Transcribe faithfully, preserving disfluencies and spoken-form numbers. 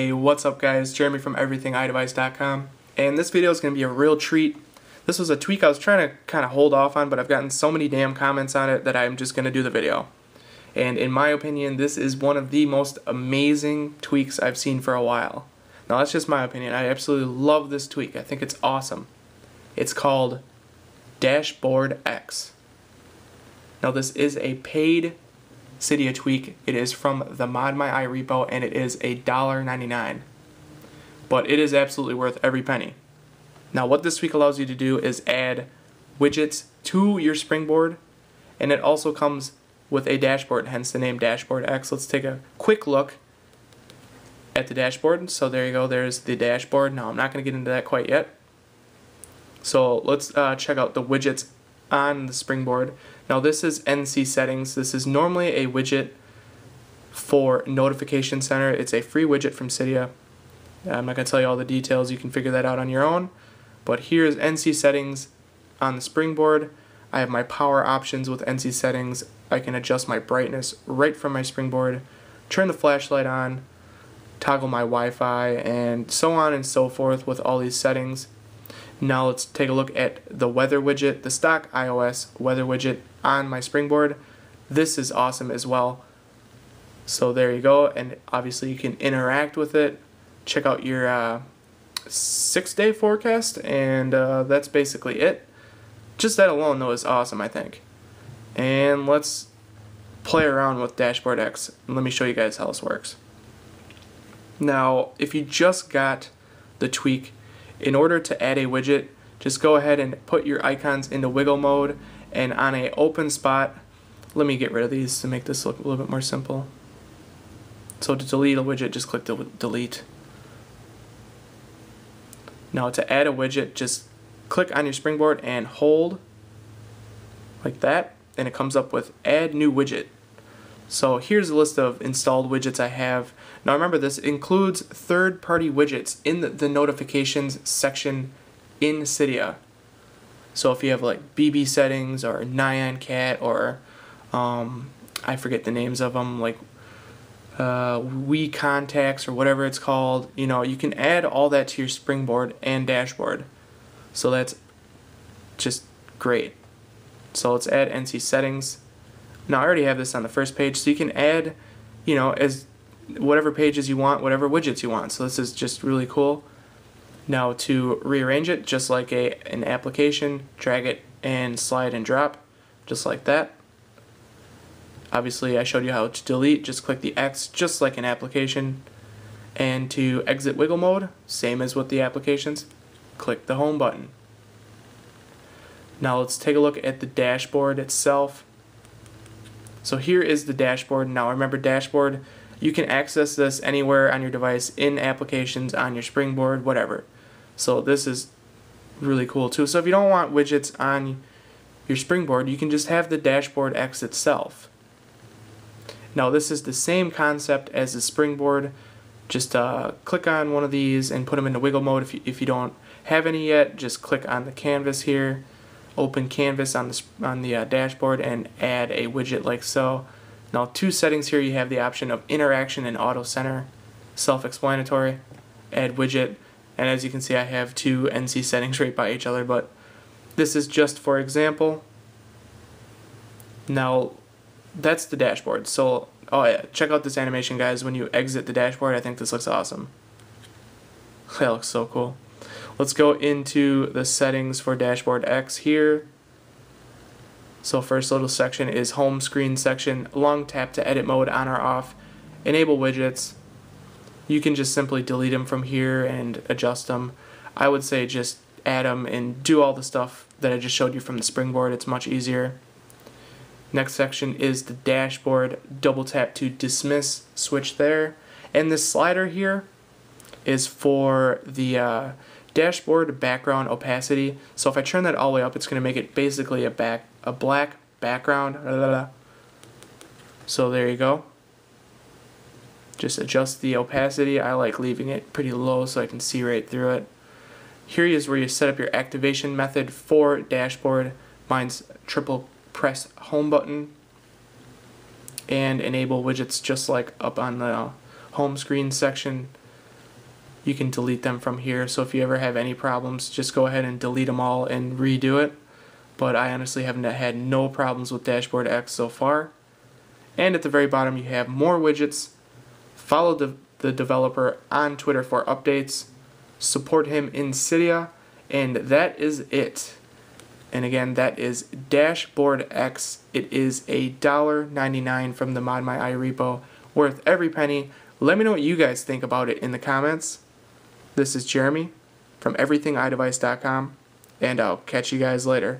Hey, what's up guys? Jeremy from everything i device dot com, and this video is going to be a real treat. This was a tweak I was trying to kind of hold off on, but I've gotten so many damn comments on it that I'm just going to do the video. And in my opinion, this is one of the most amazing tweaks I've seen for a while. Now that's just my opinion. I absolutely love this tweak. I think it's awesome. It's called Dashboard X. Now this is a paid Cydia tweak. It is from the ModMyi repo, and it is a dollar ninety-nine, but it is absolutely worth every penny. Now what this tweak allows you to do is add widgets to your springboard, and it also comes with a dashboard, hence the name Dashboard X. Let's take a quick look at the dashboard. So there you go, there's the dashboard. Now I'm not going to get into that quite yet, so let's uh, check out the widgets on the springboard. Now this is N C settings. This is normally a widget for Notification Center. It's a free widget from Cydia. I'm not going to tell you all the details, you can figure that out on your own, but here's N C settings on the springboard. I have my power options with N C settings. I can adjust my brightness right from my springboard, turn the flashlight on, toggle my Wi-Fi, and so on and so forth with all these settings. Now let's take a look at the weather widget, the stock iOS weather widget on my springboard. This is awesome as well. So there you go, and obviously you can interact with it. Check out your uh, six day forecast, and uh, that's basically it. Just that alone though is awesome, I think. And let's play around with Dashboard X, and let me show you guys how this works. Now if you just got the tweak, in order to add a widget, just go ahead and put your icons into wiggle mode, and on an open spot, let me get rid of these to make this look a little bit more simple. So to delete a widget, just click del- delete. Now to add a widget, just click on your springboard and hold like that, and it comes up with add new widget. So here's a list of installed widgets I have. Now remember, this includes third-party widgets in the, the notifications section in Cydia. So if you have like B B settings or Nyan Cat or um, I forget the names of them, like uh, Wii Contacts or whatever it's called, you know, you can add all that to your springboard and dashboard. So that's just great. So let's add N C settings. Now I already have this on the first page, so you can add, you know, as whatever pages you want, whatever widgets you want. So this is just really cool. Now to rearrange it, just like a an application, drag it and slide and drop, just like that. Obviously I showed you how to delete, just click the X, just like an application. And to exit wiggle mode, same as with the applications, click the home button. Now let's take a look at the dashboard itself. So here is the dashboard. Now remember, dashboard, you can access this anywhere on your device, in applications, on your springboard, whatever. So this is really cool too. So if you don't want widgets on your springboard, you can just have the Dashboard X itself. Now this is the same concept as the springboard. Just uh, click on one of these and put them into wiggle mode. If you, if you don't have any yet, just click on the canvas here. Open canvas on the, on the uh, dashboard and add a widget like so. Now two settings here, you have the option of interaction and auto center. Self-explanatory, add widget, and as you can see I have two N C settings right by each other, but this is just for example. Now that's the dashboard. So oh yeah, check out this animation guys when you exit the dashboard. I think this looks awesome. That looks so cool. Let's go into the settings for Dashboard X here. So first little section is home screen section, long tap to edit mode on or off, enable widgets. You can just simply delete them from here and adjust them. I would say just add them and do all the stuff that I just showed you from the springboard. It's much easier. Next section is the dashboard, double tap to dismiss, switch there. And this slider here is for the uh, dashboard background opacity. So if I turn that all the way up, it's going to make it basically a back a black background. Blah, blah, blah. So there you go. Just adjust the opacity. I like leaving it pretty low so I can see right through it. Here is where you set up your activation method for dashboard. Mine's triple press home button and enable widgets, just like up on the home screen section. you can delete them from here. So if you ever have any problems, just go ahead and delete them all and redo it. But I honestly have not had no problems with Dashboard X so far. And at the very bottom you have more widgets. Follow the, the developer on Twitter for updates. Support him in Cydia. And that is it. And again, that is Dashboard X. It is a dollar ninety-nine from the ModMyi repo. Worth every penny. Let me know what you guys think about it in the comments. This is Jeremy from everything i device dot com, and I'll catch you guys later.